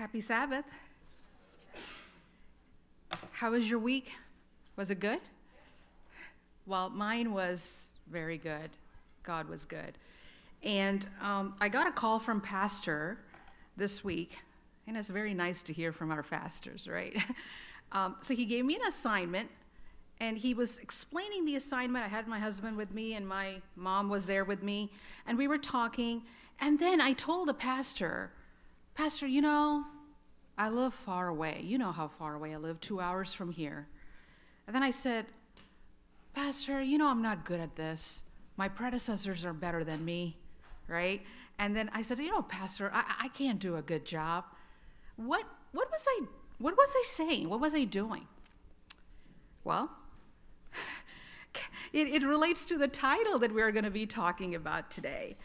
Happy Sabbath. How was your week? Was it good? Well, mine was very good. God was good. And I got a call from Pastor this week, and it's very nice to hear from our pastors, right? So he gave me an assignment, and he was explaining the assignment. I had my husband with me, and my mom was there with me, and we were talking. And then I told the pastor, Pastor, you know, I live far away. You know how far away I live, 2 hours from here. And then I said, Pastor, you know I'm not good at this. My predecessors are better than me, right? And then I said, you know, Pastor, I can't do a good job. What was I saying? What was I doing? Well, it relates to the title that we're going to be talking about today.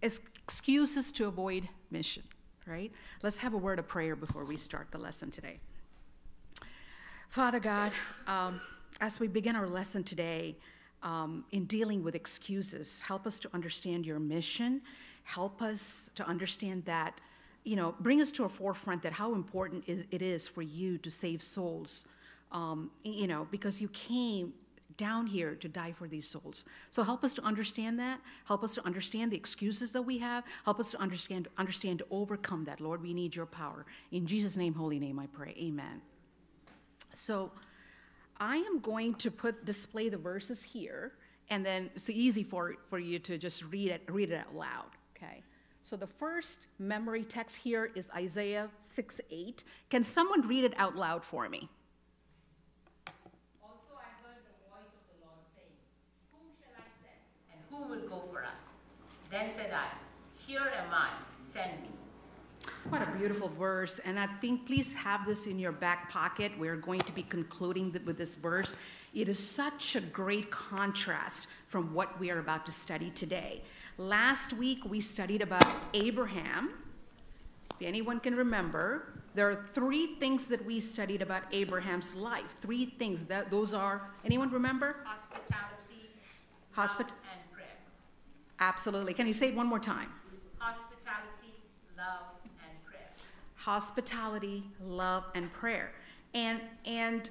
Excuses to avoid mission, right? Let's have a word of prayer before we start the lesson today. Father God, as we begin our lesson today, in dealing with excuses, help us to understand your mission. Help us to understand that, you know, bring us to a forefront that how important it is for you to save souls, you know, because you came down here to die for these souls. So help us to understand that. Help us to understand the excuses that we have. Help us to understand to overcome that. Lord, we need your power. In Jesus' name, holy name, I pray. Amen. So I am going to display the verses here, and then it's easy for you to just read it out loud, okay? So the first memory text here is Isaiah 6:8. Can someone read it out loud for me? Also I heard the voice of the Lord saying, "Whom shall I send, and who will go for us?" Then said I, "Here am I, send me." What a beautiful verse, and I think please have this in your back pocket. We're going to be concluding with this verse. It is such a great contrast from what we are about to study today. Last week, we studied about Abraham. If anyone can remember, there are three things that we studied about Abraham's life. Three things. Those are, anyone remember? Hospitality, love, and prayer. Absolutely. Can you say it one more time? Hospitality, love, and prayer. Hospitality, love, and prayer. And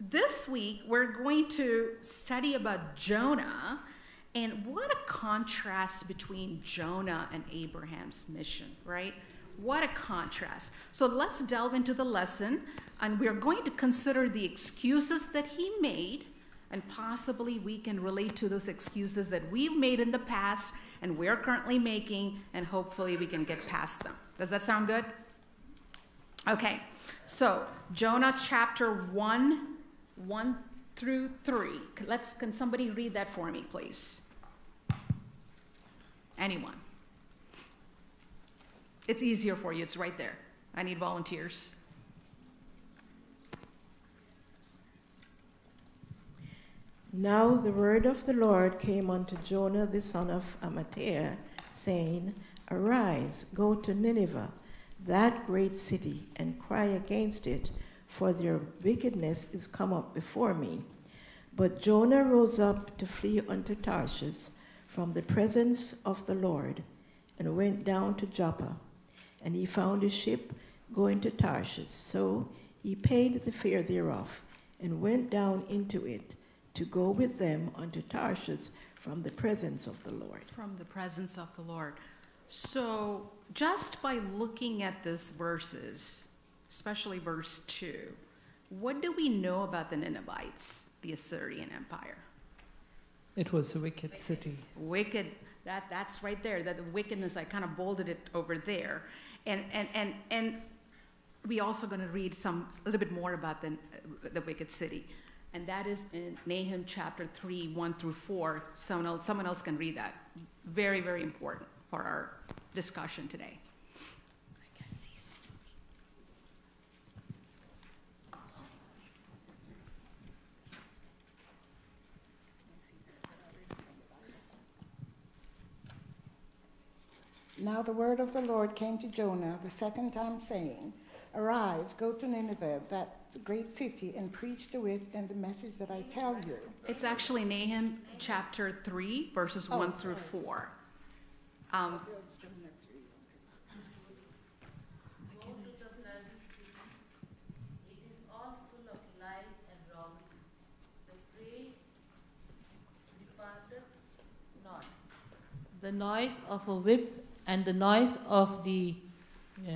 this week, we're going to study about Jonah. And what a contrast between Jonah and Abraham's mission, right? What a contrast. So let's delve into the lesson, and we're going to consider the excuses that he made, and possibly we can relate to those excuses that we've made in the past and we're currently making, and hopefully we can get past them. Does that sound good? Okay, so Jonah chapter 1:1-3. Can somebody read that for me, please? Anyone? It's easier for you. It's right there. I need volunteers. Now the word of the Lord came unto Jonah the son of Amittai, saying, "Arise, go to Nineveh, that great city, and cry against it, for their wickedness is come up before me." But Jonah rose up to flee unto Tarshish from the presence of the Lord, and went down to Joppa. And he found a ship going to Tarshish. So he paid the fare thereof, and went down into it to go with them unto Tarshish from the presence of the Lord. From the presence of the Lord. So just by looking at these verses, especially verse 2, what do we know about the Ninevites, the Assyrian Empire? It was a wicked city. Wicked. That's right there. That the wickedness, I kind of bolded it over there. And we're also going to read a little bit more about the wicked city. And that is in Nahum chapter 3:1-4. Someone else can read that. Very, very important for our discussion today. Now the word of the Lord came to Jonah the second time, saying, "Arise, go to Nineveh, that great city, and preach to it and the message that I tell you." It's actually Nahum chapter 3, verses 1-4. the noise of a whip and the noise of the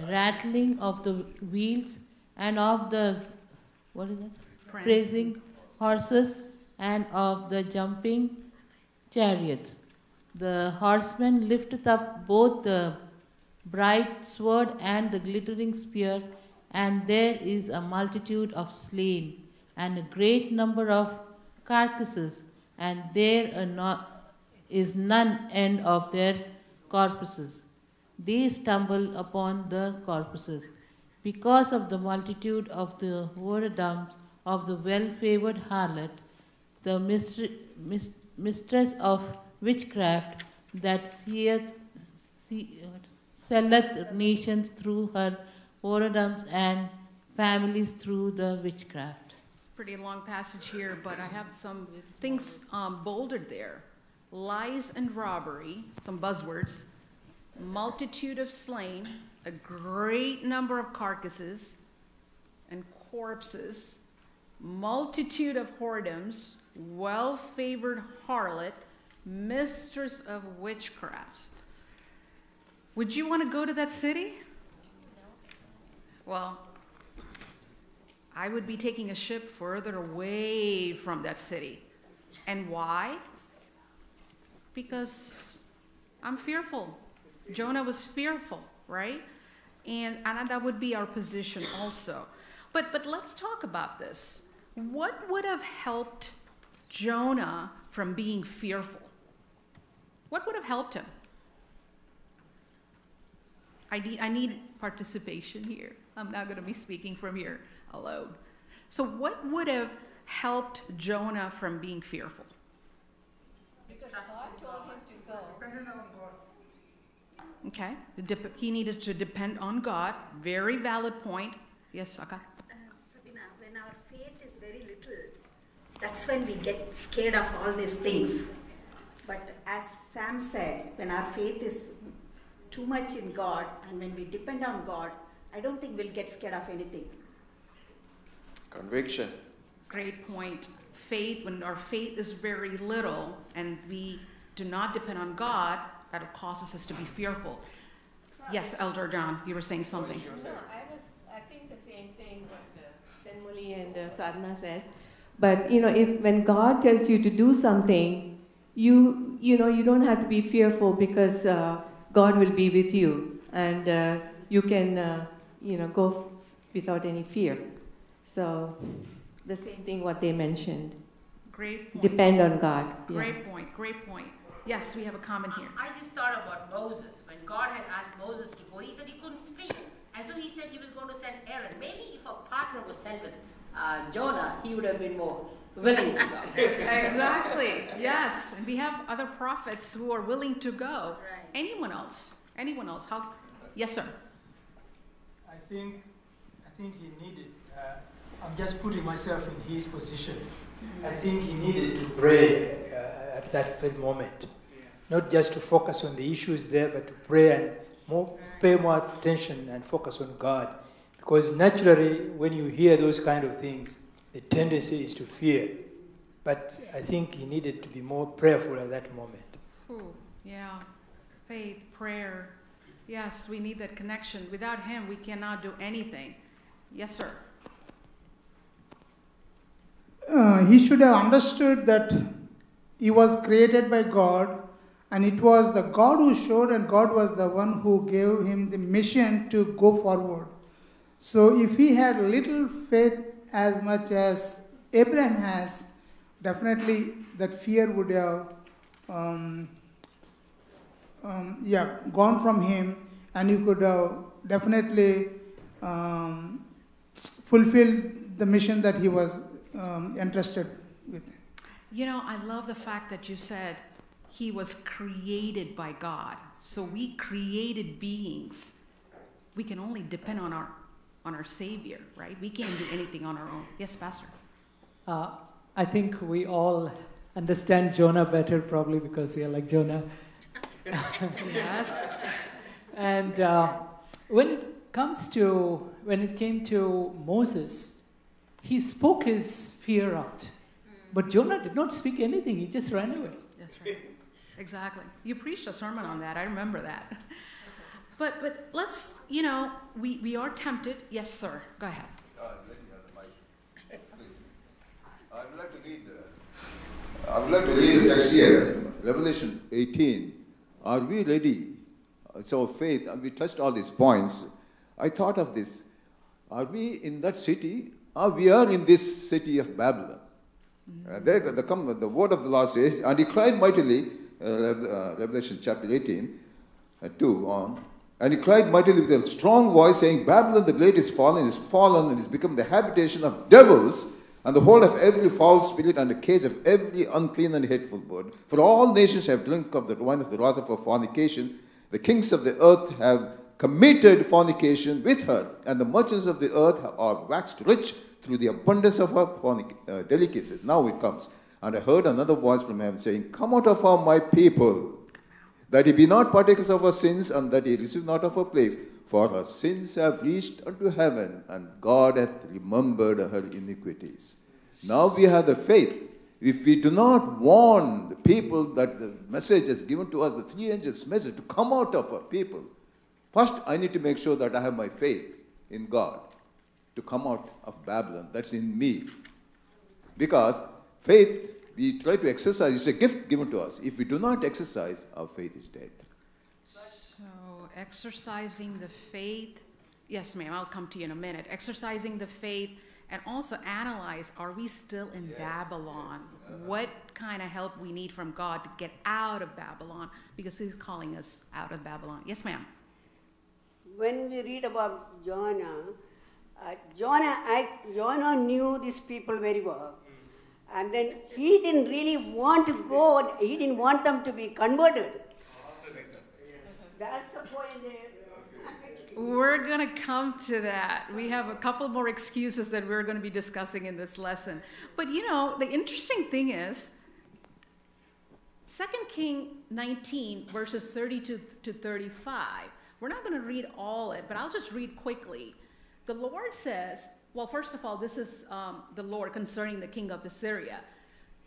rattling of the wheels and of the, what is that? Prancing horses and of the jumping chariots. The horseman lifteth up both the bright sword and the glittering spear, and there is a multitude of slain, and a great number of carcasses, and there is none end of their corpses. They stumble upon the corpses. Because of the multitude of the whoredoms of the well-favored harlot, the mistress of witchcraft that selleth nations through her whoredoms and families through the witchcraft. It's a pretty long passage here, but I have some things bolded there. Lies and robbery, some buzzwords, multitude of slain, a great number of carcasses and corpses, multitude of whoredoms, well-favored harlot, mistress of witchcraft. Would you want to go to that city? Well, I would be taking a ship further away from that city. And why? Because I'm fearful. Jonah was fearful, right? And that would be our position also. But let's talk about this. What would have helped Jonah from being fearful? What would have helped him? I need participation here. I'm not going to be speaking from here alone. So what would have helped Jonah from being fearful? Because God told him to go. Dependent on God. Okay. He needed to depend on God. Very valid point. Yes, Saka? Sabina, when our faith is very little, that's when we get scared of all these things. But as Sam said, when our faith is too much in God, and when we depend on God, I don't think we'll get scared of anything. Conviction. Great point. Faith, when our faith is very little and we do not depend on God, that causes us to be fearful. Yes, Elder John, you were saying something. No, I think the same thing what Tanmoli and Sadhana said. But you know, if when God tells you to do something, you don't have to be fearful because God will be with you, and you can, go without any fear. So, the same thing what they mentioned. Great point. Depend on God. Yeah. Great point, great point. Yes, we have a comment here. I just thought about Moses. When God had asked Moses to go, he said he couldn't speak. And so he said he was going to send Aaron. Maybe if a partner was sent with Jonah, he would have been more willing to go. Exactly, yes. And we have other prophets who are willing to go. Right. Anyone else? Anyone else? How? Yes, sir. I think he needed. I'm just putting myself in his position. Mm-hmm. I think he needed to pray at that third moment, yeah. Not just to focus on the issues there, but to pray and pay more attention and focus on God, because naturally, when you hear those kind of things, the tendency is to fear. But I think he needed to be more prayerful at that moment. Ooh, yeah. Faith, prayer. Yes, we need that connection. Without him, we cannot do anything. Yes, sir. He should have understood that he was created by God, and it was the God who showed, and God was the one who gave him the mission to go forward. So if he had little faith as much as Abraham has, definitely that fear would have gone from him, and you could definitely fulfill the mission that he was entrusted with. You know, I love the fact that you said he was created by God. So we created beings. We can only depend on our Savior, right? We can't do anything on our own. Yes, Pastor. I think we all understand Jonah better probably because we are like Jonah. Yes. And when it came to Moses, he spoke his fear out. But Jonah did not speak anything. He just ran away. That's right. Exactly. You preached a sermon on that. I remember that. Okay. But let's, you know, we are tempted. Yes, sir. Go ahead. I would like to read this year, Revelation 18. Are we ready? So faith, we touched all these points. I thought of this. Are we in that city? We are in this city of Babylon. Mm-hmm. The word of the Lord says, and he cried mightily, Revelation chapter 18, 2 on, and he cried mightily with a strong voice, saying, Babylon the great is fallen, and is become the habitation of devils, and the hold of every foul spirit, and the cage of every unclean and hateful bird. For all nations have drunk of the wine of the wrath of her fornication. The kings of the earth have committed fornication with her, and the merchants of the earth are waxed rich through the abundance of her delicacies. Now it comes. And I heard another voice from heaven saying, Come out of her, my people, that he be not partakers of her sins, and that he receive not of her plagues. For her sins have reached unto heaven, and God hath remembered her iniquities. Now we have the faith. If we do not warn the people that the message is given to us, the three angels' message, to come out of our people, first I need to make sure that I have my faith in God to come out of Babylon. That's in me. Because faith, we try to exercise. It's a gift given to us. If we do not exercise, our faith is dead. Exercising the faith, yes ma'am, I'll come to you in a minute. Exercising the faith, and also analyze, are we still in Babylon? Yes. What kind of help we need from God to get out of Babylon, because he's calling us out of Babylon. Yes ma'am. When we read about Jonah, Jonah knew these people very well. And then he didn't really want to go, he didn't want them to be converted. That's the point there. We're going to come to that. We have a couple more excuses that we're going to be discussing in this lesson. But you know, the interesting thing is, 2 Kings 19, verses 32 to 35. We're not going to read all it, but I'll just read quickly. The Lord says, well, first of all, this is the Lord concerning the king of Assyria.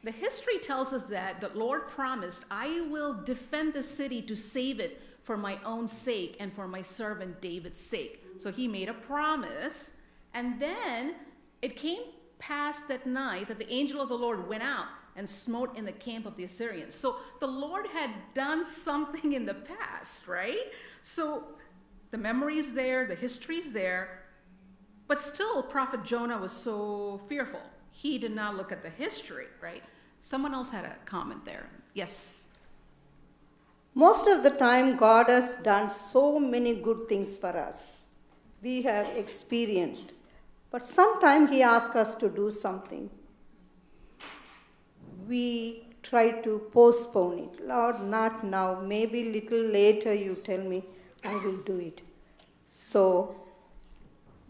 The history tells us that the Lord promised, I will defend the city to save it for my own sake and for my servant David's sake. So he made a promise. And then it came past that night that the angel of the Lord went out and smote in the camp of the Assyrians. So the Lord had done something in the past, right? So the memory is there, the history is there, but still prophet Jonah was so fearful. He did not look at the history, right? Someone else had a comment there. Yes. Most of the time, God has done so many good things for us. We have experienced. But sometimes he asks us to do something. We try to postpone it. Lord, not now. Maybe a little later you tell me, I will do it. So,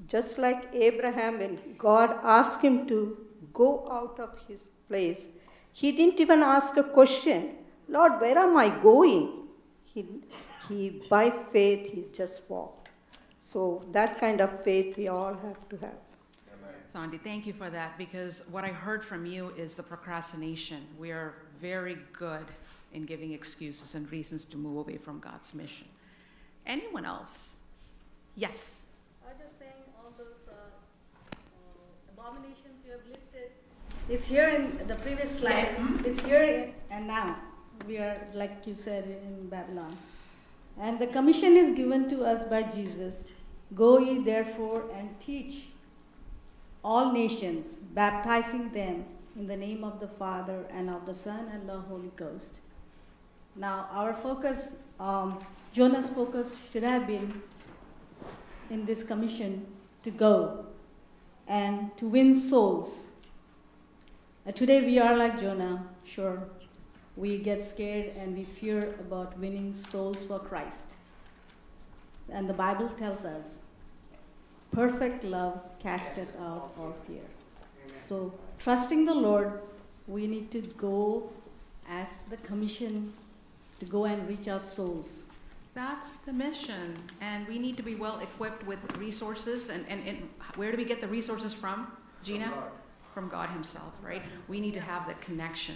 just like Abraham, when God asked him to go out of his place, he didn't even ask a question. Lord, where am I going? He by faith, he just walked. So that kind of faith we all have to have. Sandhi, thank you for that, because what I heard from you is the procrastination. We are very good in giving excuses and reasons to move away from God's mission. Anyone else? Yes? I was just saying all those abominations you have listed. It's here in the previous slide. Mm-hmm. It's here and now. We are, like you said, in Babylon. And the commission is given to us by Jesus. Go ye therefore and teach all nations, baptizing them in the name of the Father and of the Son and the Holy Ghost. Now our focus, Jonah's focus should have been in this commission to go and to win souls. Today we are like Jonah, sure. We get scared and we fear about winning souls for Christ. And the Bible tells us, perfect love casteth out all fear. So trusting the Lord, we need to go as the commission to go and reach out souls. That's the mission. And we need to be well equipped with resources. And where do we get the resources from, Gina? From God himself, right? We need to have that connection.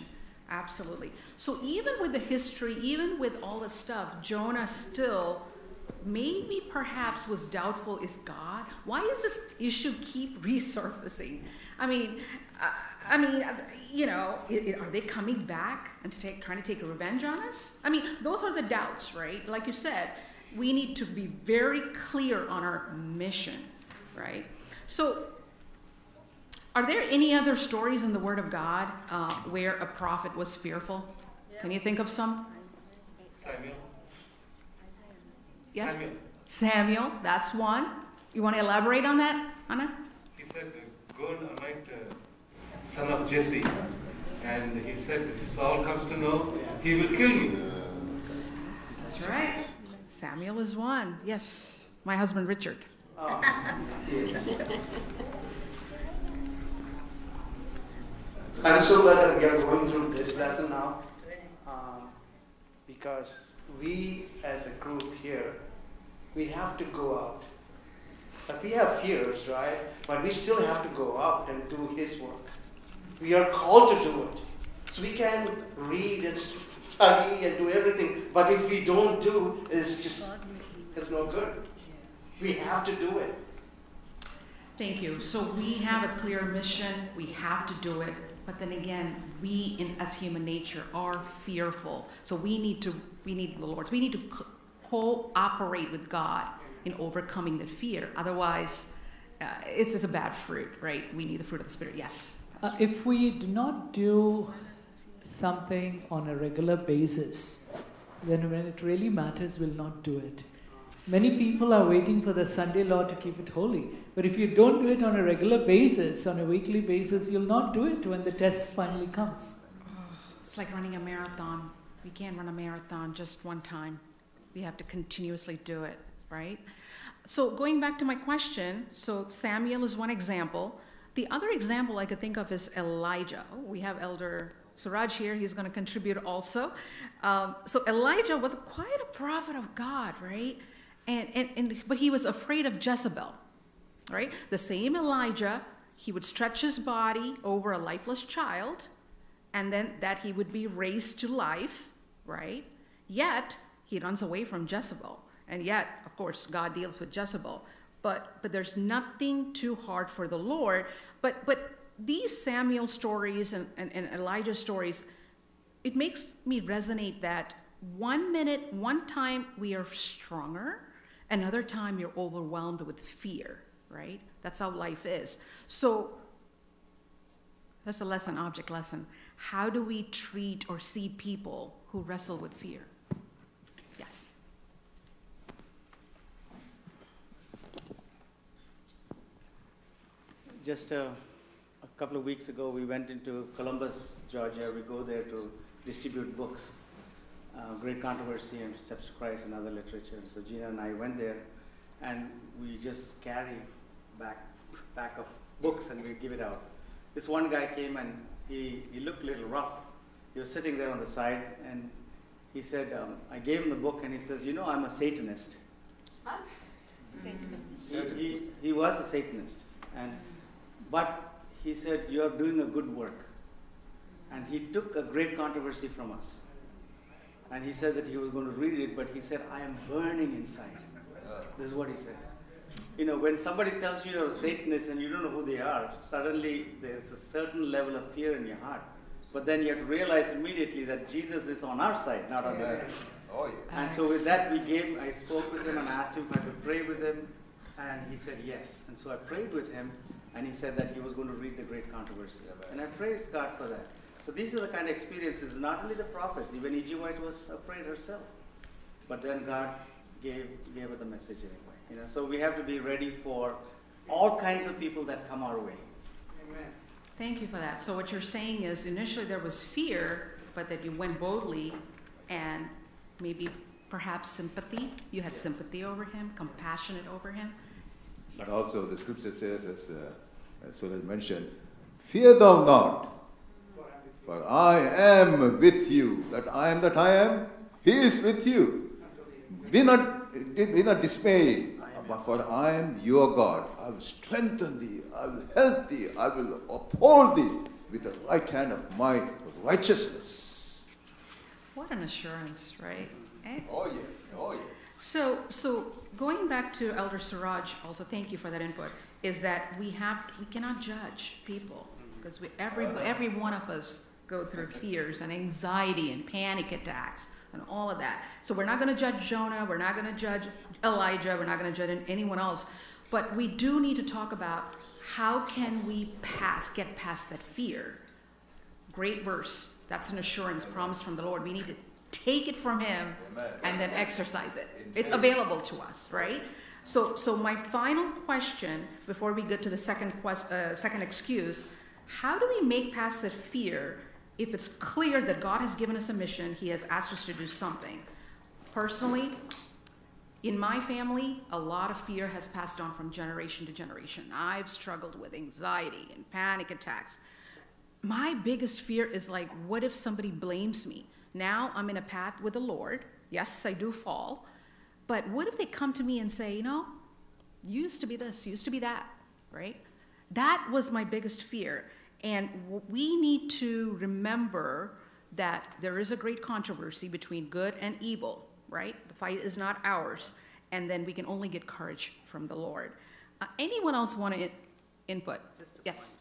Absolutely. So even with the history, even with all the stuff, Jonah still maybe perhaps was doubtful, is God? Why is this issue keep resurfacing? I mean, you know, are they coming back and trying to take revenge on us? I mean, those are the doubts, right? Like you said, we need to be very clear on our mission, right? So are there any other stories in the Word of God where a prophet was fearful? Yeah. Can you think of some? Samuel. Yes? Samuel, that's one. You want to elaborate on that, Anna? He said, go and anoint son of Jesse. And he said, if Saul comes to know, he will kill me. That's right. Samuel is one. Yes, my husband Richard. Oh. I'm so glad that we are going through this lesson now, because we as a group here, we have to go out. But we have fears, right? But we still have to go out and do His work. We are called to do it. So we can read and study and do everything, but if we don't do, it's no good. We have to do it. Thank you. So we have a clear mission. We have to do it. But then again, we, as human nature, are fearful. So we need the Lord. We need to cooperate with God in overcoming the fear. Otherwise, it's a bad fruit, right? We need the fruit of the Spirit. Yes. If we do not do something on a regular basis, then when it really matters, we'll not do it. Many people are waiting for the Sunday law to keep it holy. But if you don't do it on a regular basis, on a weekly basis, you'll not do it when the test finally comes. Oh, it's like running a marathon. We can't run a marathon just one time. We have to continuously do it, right? So going back to my question, so Samuel is one example. The other example I could think of is Elijah. We have Elder Suraj here. He's going to contribute also. So Elijah was quite a prophet of God, right? But he was afraid of Jezebel, right? The same Elijah, he would stretch his body over a lifeless child, and then that he would be raised to life, right? Yet, he runs away from Jezebel. And yet, of course, God deals with Jezebel. But there's nothing too hard for the Lord. But these Samuel stories and Elijah stories, it makes me resonate that one time we are stronger, another time you're overwhelmed with fear, right? That's how life is. So that's a lesson, object lesson. How do we treat or see people who wrestle with fear? Yes. Just a couple of weeks ago, we went into Columbus, Georgia. We go there to distribute books, Great Controversy and Steps to Christ and other literature. And so Gina and I went there, and we just carry back of books and we give it out. This one guy came and he looked a little rough. He was sitting there on the side, and he said, I gave him the book, and he says, you know, I'm a Satanist. Huh? Satanist. He was a Satanist, but he said, you're doing a good work. And he took a Great Controversy from us. And he said that he was going to read it, but he said, I am burning inside. This is what he said. You know, when somebody tells you you're a Satanist and you don't know who they are, suddenly there's a certain level of fear in your heart. But then you have to realize immediately that Jesus is on our side, not on their side. Oh, yes. And so with that, I spoke with him and asked him if I could pray with him. And he said yes. And so I prayed with him, and he said that he was going to read the Great Controversy. And I praised God for that. So these are the kind of experiences, not only the prophets, even E.G. White was afraid herself. But then God gave her the message anyway. You know, so we have to be ready for all kinds of people that come our way. Amen. Thank you for that. So what you're saying is initially there was fear, but that you went boldly and maybe perhaps sympathy. You had sympathy over him, compassionate over him. Yes. But also the scripture says, as Suraj mentioned, fear thou not. For I am with you. That I am, He is with you. Be not dismayed, for I am your God. I will strengthen thee. I will help thee. I will uphold thee with the right hand of my righteousness. What an assurance, right? Eh? Oh, yes. Oh, yes. So going back to Elder Suraj, also thank you for that input, is that we cannot judge people because every one of us go through fears and anxiety and panic attacks and all of that. So we're not going to judge Jonah. We're not going to judge Elijah. We're not going to judge anyone else. But we do need to talk about how can we get past that fear. Great verse. That's an assurance promise from the Lord. We need to take it from him and then exercise it. It's available to us, right? So my final question before we get to the second excuse, how do we make past the fear if it's clear that God has given us a mission, he has asked us to do something? Personally, in my family, a lot of fear has passed on from generation to generation. I've struggled with anxiety and panic attacks. My biggest fear is like, what if somebody blames me? Now I'm in a path with the Lord. Yes, I do fall. But what if they come to me and say, you know, you used to be this, you used to be that, right? That was my biggest fear. And we need to remember that there is a great controversy between good and evil, right? The fight is not ours. And then we can only get courage from the Lord. Anyone else want to input? Yes.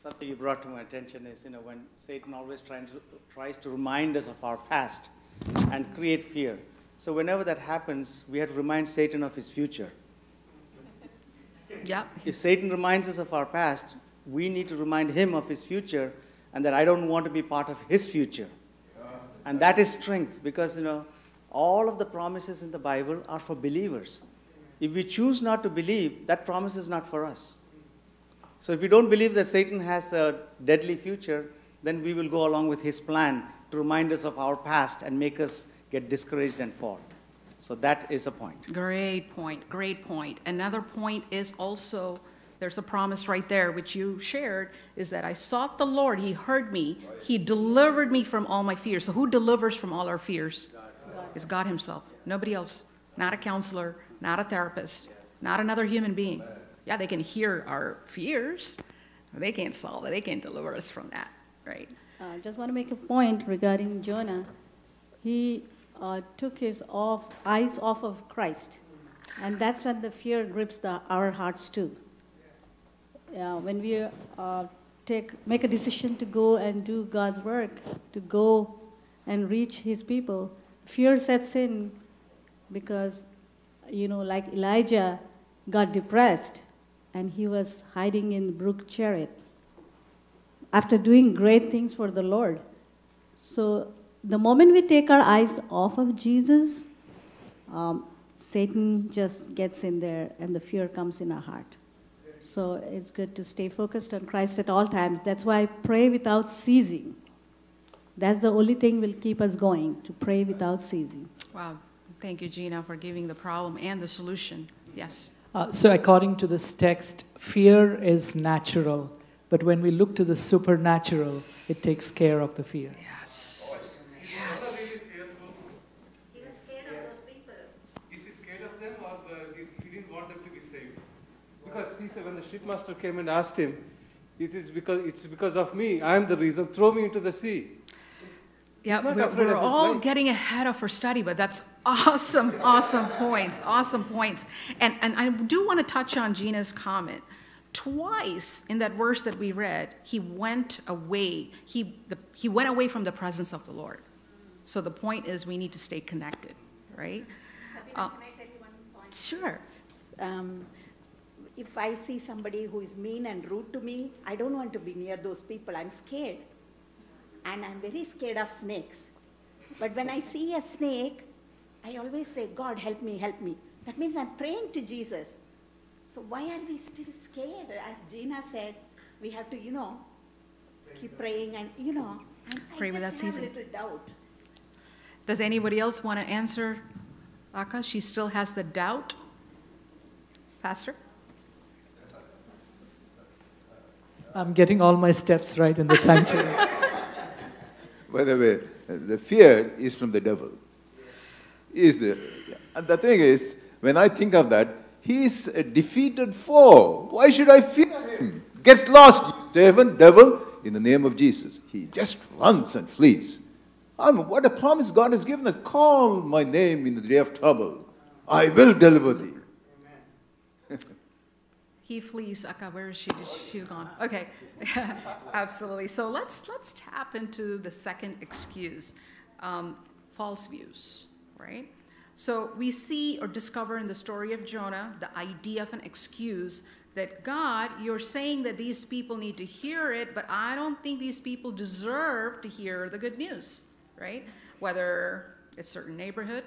Something you brought to my attention is, you know, when Satan always tries to remind us of our past and create fear. So whenever that happens, we have to remind Satan of his future. Yeah. If Satan reminds us of our past, we need to remind him of his future, and that I don't want to be part of his future. Yeah. And that is strength, because, you know, all of the promises in the Bible are for believers. If we choose not to believe, that promise is not for us. So if we don't believe that Satan has a deadly future, then we will go along with his plan to remind us of our past and make us get discouraged and fall. So that is a point. Great point. Great point. Another point is also, there's a promise right there, which you shared, is that I sought the Lord. He heard me. He delivered me from all my fears. So who delivers from all our fears? God. It's God himself. Nobody else. Not a counselor, not a therapist, not another human being. Yeah, they can hear our fears. They can't solve it. They can't deliver us from that, right? I just want to make a point regarding Jonah. He took his eyes off of Christ. And that's when the fear grips our hearts too. When we make a decision to go and do God's work, to go and reach his people, fear sets in because, you know, like Elijah got depressed. And he was hiding in the brook Cherith after doing great things for the Lord. So the moment we take our eyes off of Jesus, Satan just gets in there and the fear comes in our heart. So it's good to stay focused on Christ at all times. That's why I pray without ceasing. That's the only thing will keep us going, to pray without ceasing. Wow. Thank you, Gina, for giving the problem and the solution. Yes. So according to this text, fear is natural, but when we look to the supernatural, it takes care of the fear. Yes. Yes. He was scared of those people. Is he scared of them, or he didn't want them to be saved? Because he said when the shipmaster came and asked him, it's because of me, I am the reason, throw me into the sea. Yeah, we're all getting ahead of our study, but that's awesome, awesome points, awesome points. And I do want to touch on Gina's comment. Twice in that verse that we read, he went away. He went away from the presence of the Lord. So the point is we need to stay connected, right? Sabina, can I tell you one point? Sure. If I see somebody who is mean and rude to me, I don't want to be near those people. I'm scared. And I'm very scared of snakes. But when I see a snake, I always say, God, help me, help me. That means I'm praying to Jesus. So why are we still scared? As Gina said, we have to, you know, keep praying and, you know, pray without ceasing. I just have a little doubt. Does anybody else want to answer Akka? She still has the doubt. Pastor? I'm getting all my steps right in the sanctuary. By the way, the fear is from the devil. And the thing is, when I think of that, He is a defeated foe. Why should I fear him? Get lost, you servant, devil, in the name of Jesus. He just runs and flees. What a promise God has given us. Call my name in the day of trouble. I will deliver thee. He flees. Akka, where is she? She's gone. Okay, absolutely. So let's tap into the second excuse, false views, right? So we see or discover in the story of Jonah the idea of an excuse that God, you're saying that these people need to hear it, but I don't think these people deserve to hear the good news, right? Whether it's a certain neighborhood,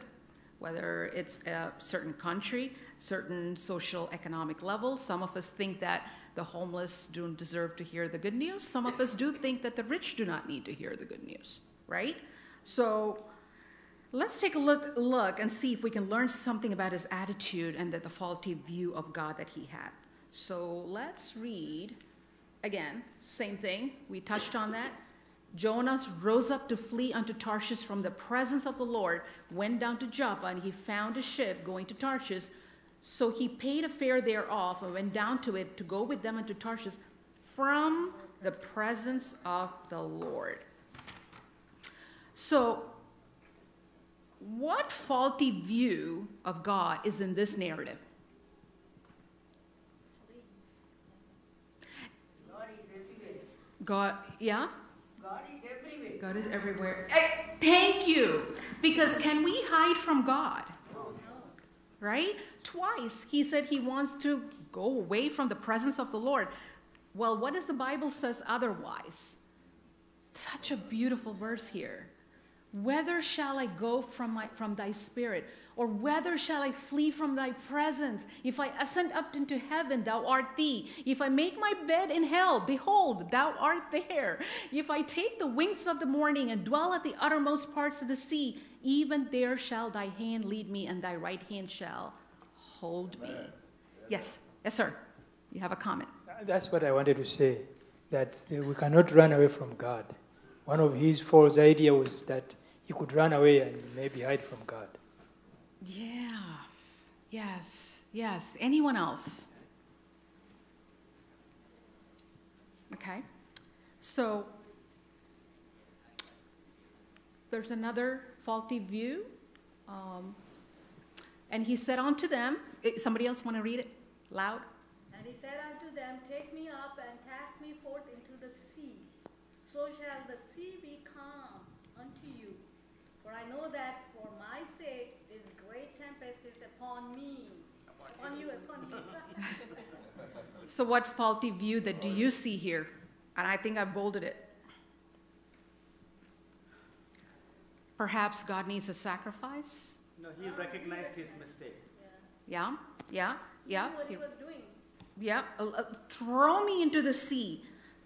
whether it's a certain country, certain social economic level. Some of us think that the homeless don't deserve to hear the good news. Some of us do think that the rich do not need to hear the good news, right? So let's take a look and see if we can learn something about his attitude and the faulty view of God that he had. So let's read, again, same thing. We touched on that. Jonah rose up to flee unto Tarshish from the presence of the Lord, went down to Joppa, and he found a ship going to Tarshish. So he paid a fare thereof and went down to it to go with them unto Tarshish from the presence of the Lord. So what faulty view of God is in this narrative? God is everywhere. God, yeah? God is everywhere. God is everywhere. Thank you. Because can we hide from God? No. Right? Twice he said he wants to go away from the presence of the Lord. Well, what does the Bible says otherwise? Such a beautiful verse here. Whether shall I go from thy spirit, or whether shall I flee from thy presence? If I ascend up into heaven, thou art thee. If I make my bed in hell, behold, thou art there. If I take the wings of the morning and dwell at the uttermost parts of the sea, even there shall thy hand lead me, and thy right hand shall hold me. Yes, yes, sir. You have a comment. That's what I wanted to say, that we cannot run away from God. One of his false ideas was that he could run away and maybe hide from God. Yes, yes, yes. Anyone else? Okay. So there's another faulty view. And he said unto them, somebody else want to read it loud? And he said unto them, take me up and cast me forth into the sea, so shall the sea be calm unto you. For I know that for my sake this great tempest is upon me, upon you, upon you. So what faulty view that do you see here? And I think I've bolded it. Perhaps God needs a sacrifice? No, he recognized his mistake. Yeah, yeah, yeah. What he was doing. Yeah, throw me into the sea.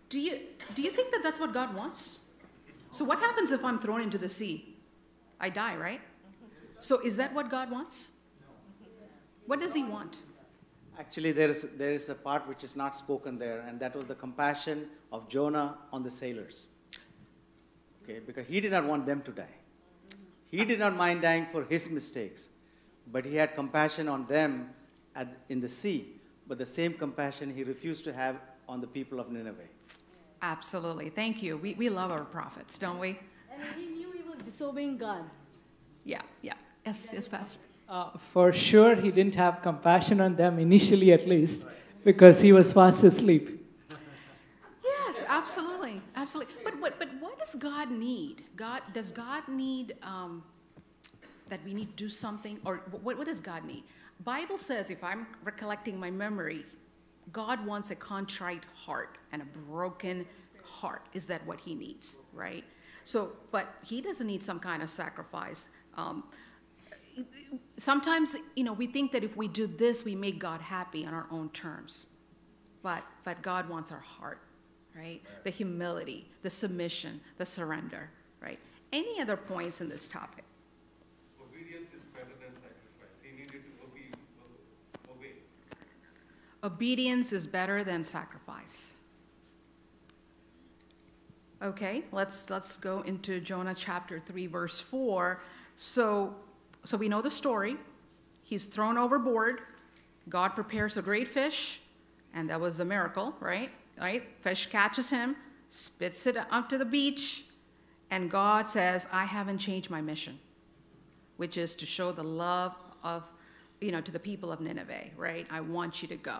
Do you think that that's what God wants? So what happens if I'm thrown into the sea? I die, right? So is that what God wants? What does he want? Actually, there is a part which is not spoken there, and that was the compassion of Jonah on the sailors. Okay, because he did not want them to die. He did not mind dying for his mistakes, but he had compassion on them in the sea. But the same compassion he refused to have on the people of Nineveh. Absolutely. Thank you. We love our prophets, don't we? And he knew he was disobeying God. Yeah, yeah. Yes, yes, Pastor. For sure, he didn't have compassion on them initially, at least, because he was fast asleep. Yes, absolutely, absolutely. But what does God need? Does God need that we need to do something, or what does God need? Bible says, if I'm recollecting my memory, God wants a contrite heart and a broken heart. Is that what he needs, right? So, but he doesn't need some kind of sacrifice. Sometimes, you know, we think that if we do this, we make God happy on our own terms. But God wants our heart, right? The humility, the submission, the surrender, right? Any other points in this topic? Obedience is better than sacrifice. He needed to obey. Obedience is better than sacrifice. Okay, let's go into Jonah chapter 3, verse 4. So we know the story. He's thrown overboard. God prepares a great fish, and that was a miracle, right? Fish catches him, spits it up to the beach, and God says, I haven't changed my mission, which is to show the love of, to the people of Nineveh, right? I want you to go.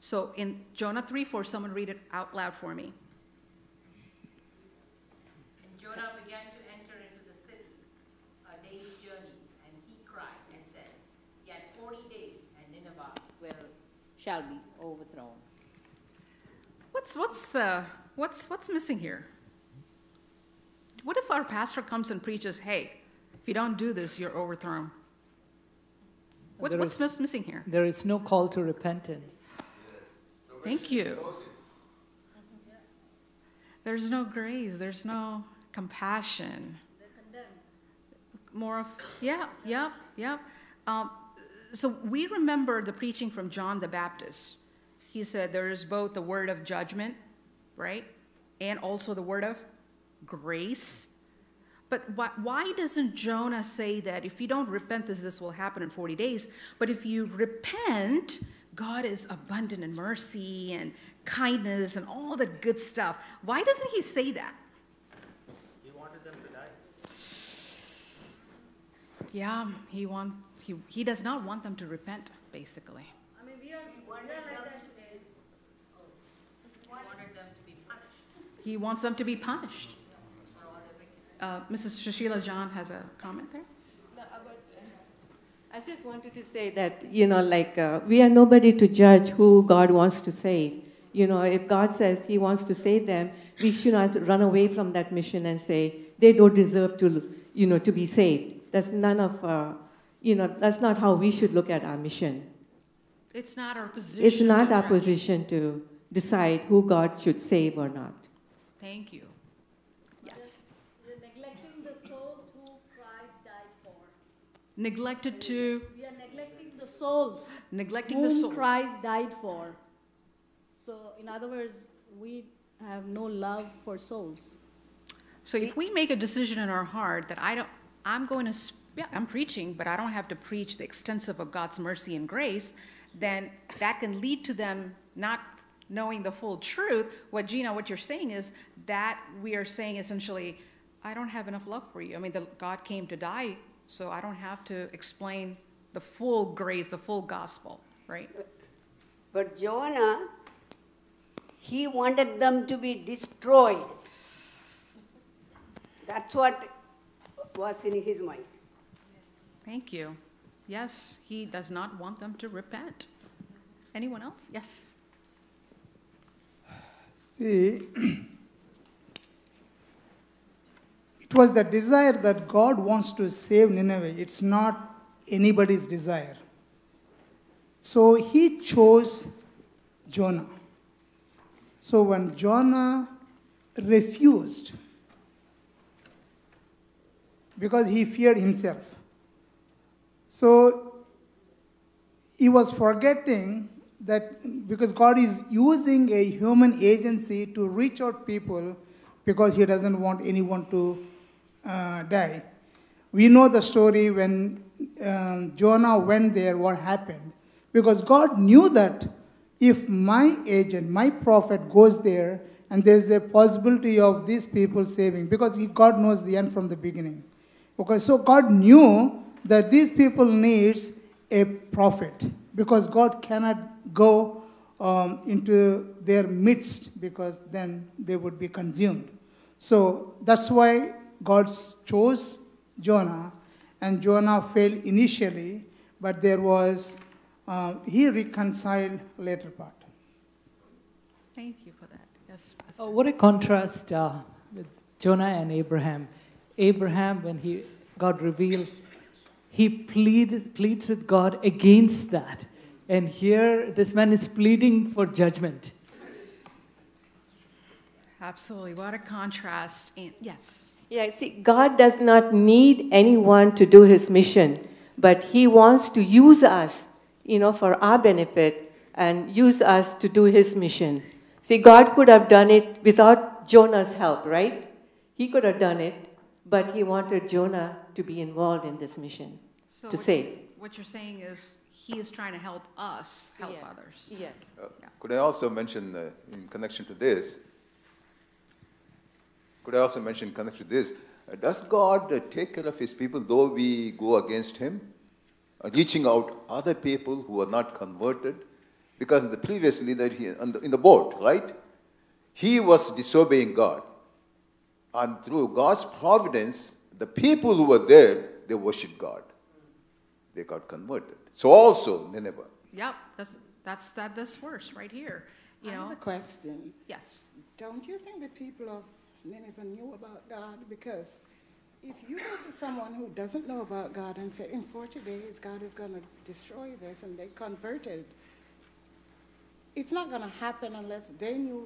So in Jonah 3:4, someone read it out loud for me. And Jonah began to enter into the city, a day's journey, and he cried and said, Yet 40 days, and Nineveh shall be overthrown. What's missing here? What if our pastor comes and preaches, hey, if you don't do this, you're overthrown? What's missing here? There is no call to repentance. Thank you. There's no grace. There's no compassion. More of, yeah. So we remember the preaching from John the Baptist. He said there is both the word of judgment, right, and also the word of grace. But why doesn't Jonah say that if you don't repent, this will happen in 40 days? But if you repent, God is abundant in mercy and kindness and all the good stuff. Why doesn't he say that? He wanted them to die. Yeah, he does not want them to repent, basically. I mean, we are wondering like that today. He wanted them to be punished. He wants them to be punished. Mrs. Shashila John has a comment there. I just wanted to say that, we are nobody to judge who God wants to save. If God says he wants to save them, we should not run away from that mission and say, they don't deserve to, to be saved. That's none of, that's not how we should look at our mission. It's not our position. It's not our position to decide who God should save or not. Thank you. Yes. Neglected to... We are neglecting the souls. Neglecting the souls. Whom Christ died for. So, in other words, we have no love for souls. So if we make a decision in our heart that I'm preaching, but I don't have to preach the extensive of God's mercy and grace, then that can lead to them not knowing the full truth. What, Gina, what you're saying is that we are saying essentially, I don't have enough love for you. I mean, God came to die, so I don't have to explain the full grace, the full gospel, right? But Jonah, he wanted them to be destroyed. That's what was in his mind. Thank you. Yes, he does not want them to repent. Anyone else? Yes. See, it was the desire that God wants to save Nineveh. It's not anybody's desire. So he chose Jonah. So when Jonah refused, because he feared himself, so he was forgetting that because God is using a human agency to reach out people because he doesn't want anyone to die. We know the story when Jonah went there, what happened. Because God knew that if my agent, my prophet goes there, and there's a possibility of these people saving, because God knows the end from the beginning. Okay, so God knew that these people needs a prophet, because God cannot go into their midst, because then they would be consumed. So that's why God chose Jonah, and Jonah failed initially, but there was, he reconciled later part. Thank you for that. Yes. Oh, what a contrast with Jonah and Abraham. Abraham, when he got revealed, he pleads with God against that. And here, this man is pleading for judgment. Absolutely. What a contrast. And, yes. Yeah, see, God does not need anyone to do his mission, but he wants to use us, for our benefit and use us to do his mission. See, God could have done it without Jonah's help, right? He could have done it, but he wanted Jonah to be involved in this mission, to save. What you're saying is he is trying to help us help others. Yes. Yeah. Could I also mention in connection to this, does God take care of his people though we go against him? Reaching out other people who are not converted? Because in the previous leader, in the boat, right? He was disobeying God. And through God's providence, the people who were there, they worshiped God. They got converted. So also Nineveh. Yep, that's this verse right here. You know? I have a question. Yes. Don't you think the people of Nineveh knew about God? Because if you go to someone who doesn't know about God and say, in 40 days, God is going to destroy this, and they converted, it's not going to happen unless they know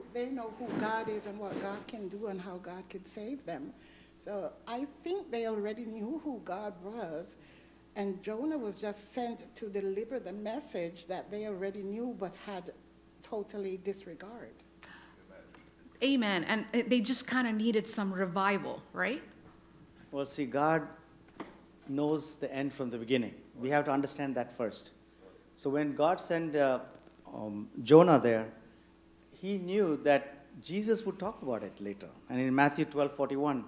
who God is and what God can do and how God can save them. So I think they already knew who God was, and Jonah was just sent to deliver the message that they already knew but had totally disregarded. Amen. And they just kind of needed some revival, right? Well, see, God knows the end from the beginning. We have to understand that first. So when God sent Jonah there, he knew that Jesus would talk about it later. And in Matthew 12:41,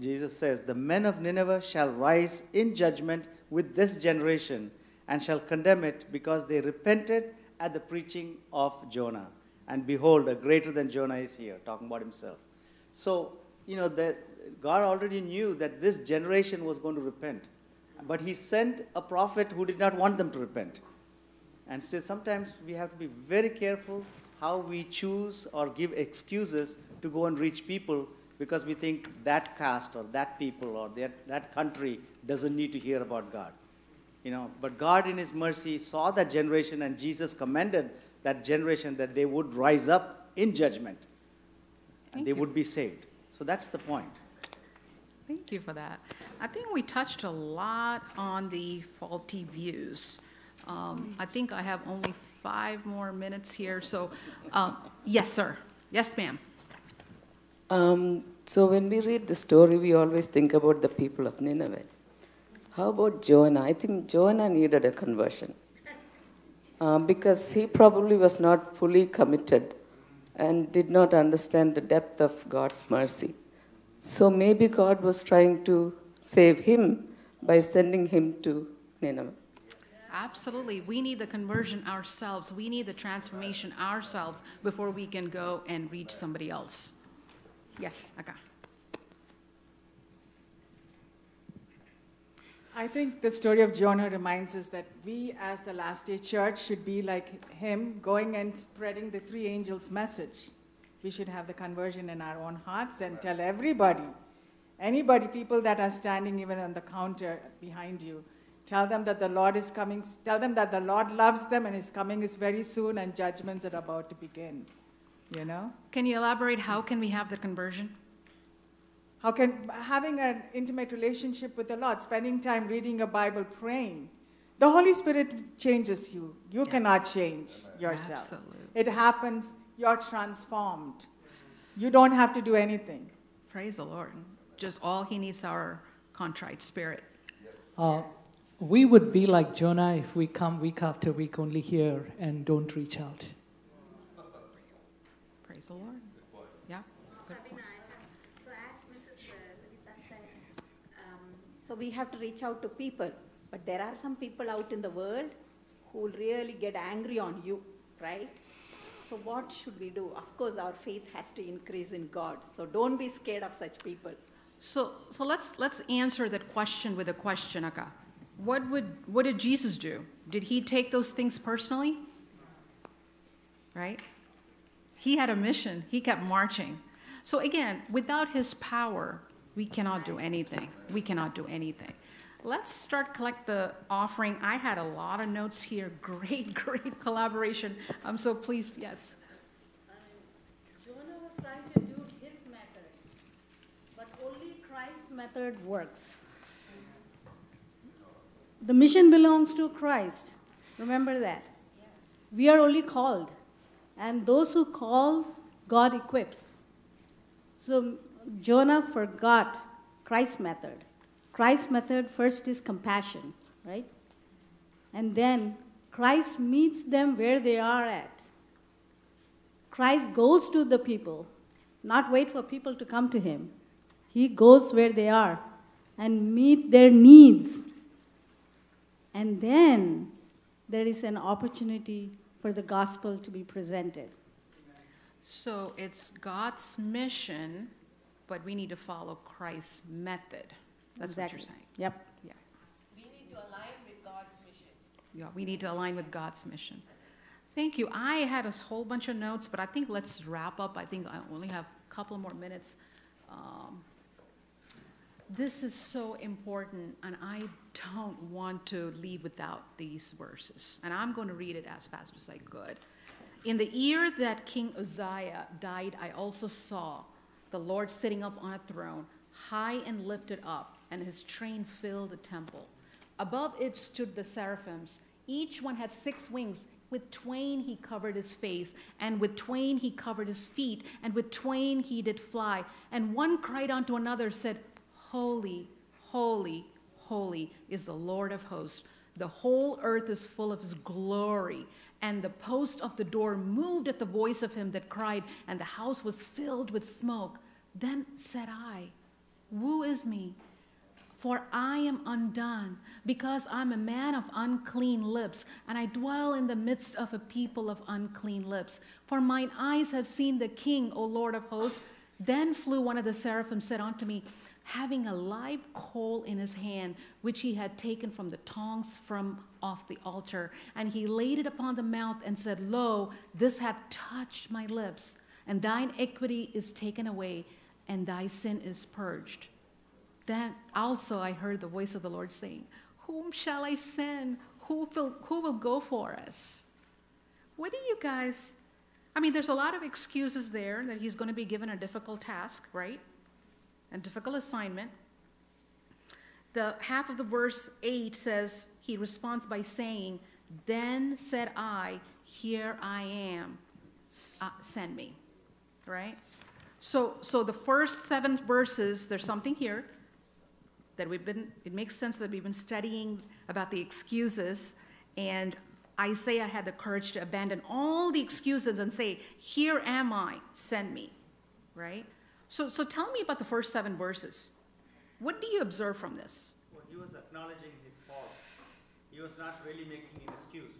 Jesus says, "The men of Nineveh shall rise in judgment with this generation and shall condemn it, because they repented at the preaching of Jonah. And behold, a greater than Jonah is here," talking about himself. So, you know, God already knew that this generation was going to repent. But he sent a prophet who did not want them to repent. And so sometimes we have to be very careful how we choose or give excuses to go and reach people, because we think that caste or that people or that country doesn't need to hear about God. You know, but God in his mercy saw that generation, and Jesus commended that generation that they would rise up in judgment and they would be saved. So that's the point. Thank you for that. I think we touched a lot on the faulty views. I think I have only 5 more minutes here. So, yes, sir. Yes, ma'am. So when we read the story, we always think about the people of Nineveh. How about Jonah? I think Jonah needed a conversion because he probably was not fully committed and did not understand the depth of God's mercy. So maybe God was trying to save him by sending him to Nineveh. Absolutely. We need the conversion ourselves. We need the transformation ourselves before we can go and reach somebody else. Yes, Akka. I think the story of Jonah reminds us that we as the last day church should be like him, going and spreading the 3 angels' message. We should have the conversion in our own hearts and tell everybody, people that are standing even on the counter behind you, tell them that the Lord is coming. Tell them that the Lord loves them and his coming is very soon and judgments are about to begin, you know? Can you elaborate? How can we have the conversion? How can having an intimate relationship with the Lord, spending time reading a Bible, praying. The Holy Spirit changes you. You cannot change yourself. Absolutely. It happens. You're transformed. You don't have to do anything. Praise the Lord. Just all he needs our contrite spirit. Yes. We would be like Jonah if we come week after week only here and don't reach out. Praise the Lord. Yeah. So as Mrs. Lavita said, so we have to reach out to people. But there are some people out in the world who will really get angry on you, right? So what should we do? Of course, our faith has to increase in God. So don't be scared of such people. So let's answer that question with a question, Akka. What did Jesus do? Did he take those things personally? Right? He had a mission. He kept marching. So again, without his power, we cannot do anything. We cannot do anything. Let's start collect the offering. I had a lot of notes here. Great, great collaboration. I'm so pleased. Yes. Jonah was trying to do his method, but only Christ's method works. The mission belongs to Christ. Remember that. Yeah. We are only called. And those who call, God equips. So Jonah forgot Christ's method. Christ's method first is compassion, right? And then Christ meets them where they are at. Christ goes to the people, not wait for people to come to him. He goes where they are and meet their needs. And then there is an opportunity for the gospel to be presented. So it's God's mission, but we need to follow Christ's method. That's exactly what you're saying. Yep. Yeah. We need to align with God's mission. Yeah, we need to align with God's mission. Thank you. I had a whole bunch of notes, but I think let's wrap up. I think I only have a couple more minutes. This is so important, and I don't want to leave without these verses. And I'm going to read it as fast as I could. In the year that King Uzziah died, I also saw the Lord sitting up on a throne, high and lifted up, and his train filled the temple. Above it stood the seraphims. Each one had 6 wings. With 2 he covered his face, and with 2 he covered his feet, and with 2 he did fly. And one cried unto another, said, Holy, holy, holy is the Lord of hosts. The whole earth is full of his glory. And the post of the door moved at the voice of him that cried, and the house was filled with smoke. Then said I, Woe is me, for I am undone, because I'm a man of unclean lips, and I dwell in the midst of a people of unclean lips. For mine eyes have seen the King, O Lord of hosts. Then flew one of the seraphim, said unto me, having a live coal in his hand, which he had taken from the tongs from off the altar. And he laid it upon the mouth and said, Lo, this hath touched my lips, and thine iniquity is taken away, and thy sin is purged. Then also I heard the voice of the Lord saying, Whom shall I send? Who will go for us? What do you guys, I mean, there's a lot of excuses there that he's going to be given a difficult task, right? And difficult assignment. The half of the verse 8 says, he responds by saying, Then said I, here I am, send me, right? So the first 7 verses, there's something here that it makes sense that we've been studying about the excuses, and Isaiah had the courage to abandon all the excuses and say, here am I, send me, right? So tell me about the first 7 verses. What do you observe from this? Well, he was acknowledging his fault. He was not really making an excuse.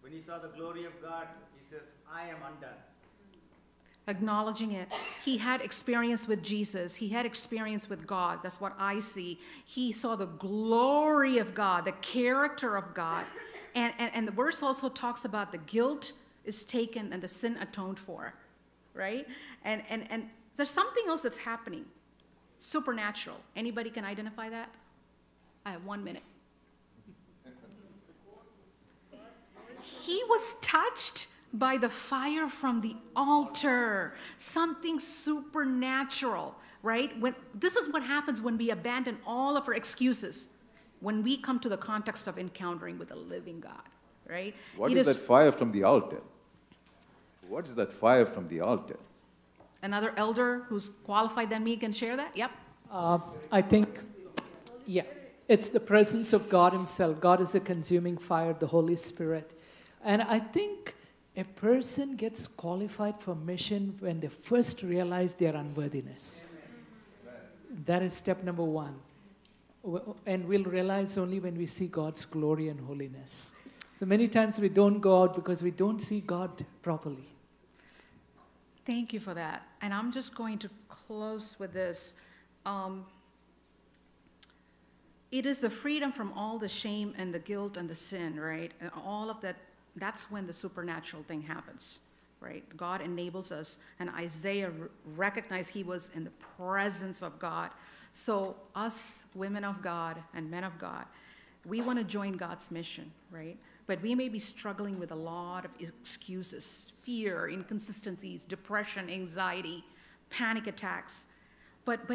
When he saw the glory of God, he says, I am undone. Acknowledging it. He had experience with Jesus. He had experience with God. That's what I see. He saw the glory of God, the character of God. And the verse also talks about the guilt is taken and the sin atoned for, right? And there's something else that's happening, supernatural. Anybody can identify that? I have 1 minute. He was touched by the fire from the altar, something supernatural, right? This is what happens when we abandon all of our excuses, when we come to the context of encountering with the living God, right? What is that fire from the altar? What is that fire from the altar? Another elder who's qualified than me can share that? Yep. I think, yeah, it's the presence of God himself. God is a consuming fire, the Holy Spirit. And I think a person gets qualified for mission when they first realize their unworthiness. That is step number 1. And we'll realize only when we see God's glory and holiness. So many times we don't go out because we don't see God properly. Thank you for that. And I'm just going to close with this. It is the freedom from all the shame and the guilt and the sin, right? And all of that, that's when the supernatural thing happens, right? God enables us. And Isaiah recognized he was in the presence of God. So us women of God and men of God, we want to join God's mission, right? But we may be struggling with a lot of excuses, fear, inconsistencies, depression, anxiety, panic attacks. But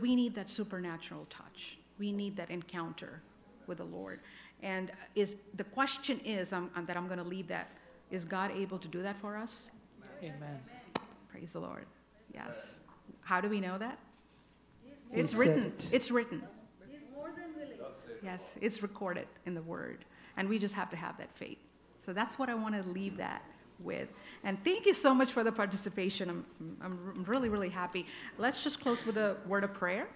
we need that supernatural touch. We need that encounter with the Lord. And the question is, that I'm going to leave that, is God able to do that for us? Amen. Praise the Lord. Yes. How do we know that? It's written. It's written. Yes, it's recorded in the Word. And we just have to have that faith. So that's what I want to leave that with. And thank you so much for the participation. I'm really, really happy. Let's just close with a word of prayer.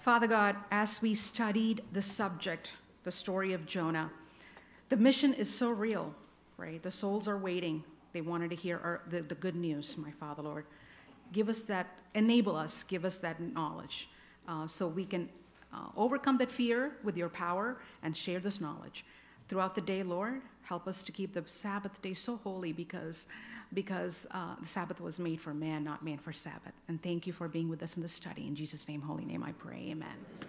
Father God, as we studied the subject, the story of Jonah, the mission is so real, right? The souls are waiting. They wanted to hear the good news, my Father, Lord. Give us that, enable us, give us that knowledge so we can overcome that fear with your power and share this knowledge. Throughout the day, Lord, help us to keep the Sabbath day so holy because the Sabbath was made for man, not man for Sabbath. And thank you for being with us in this study. In Jesus' name, holy name, I pray. Amen.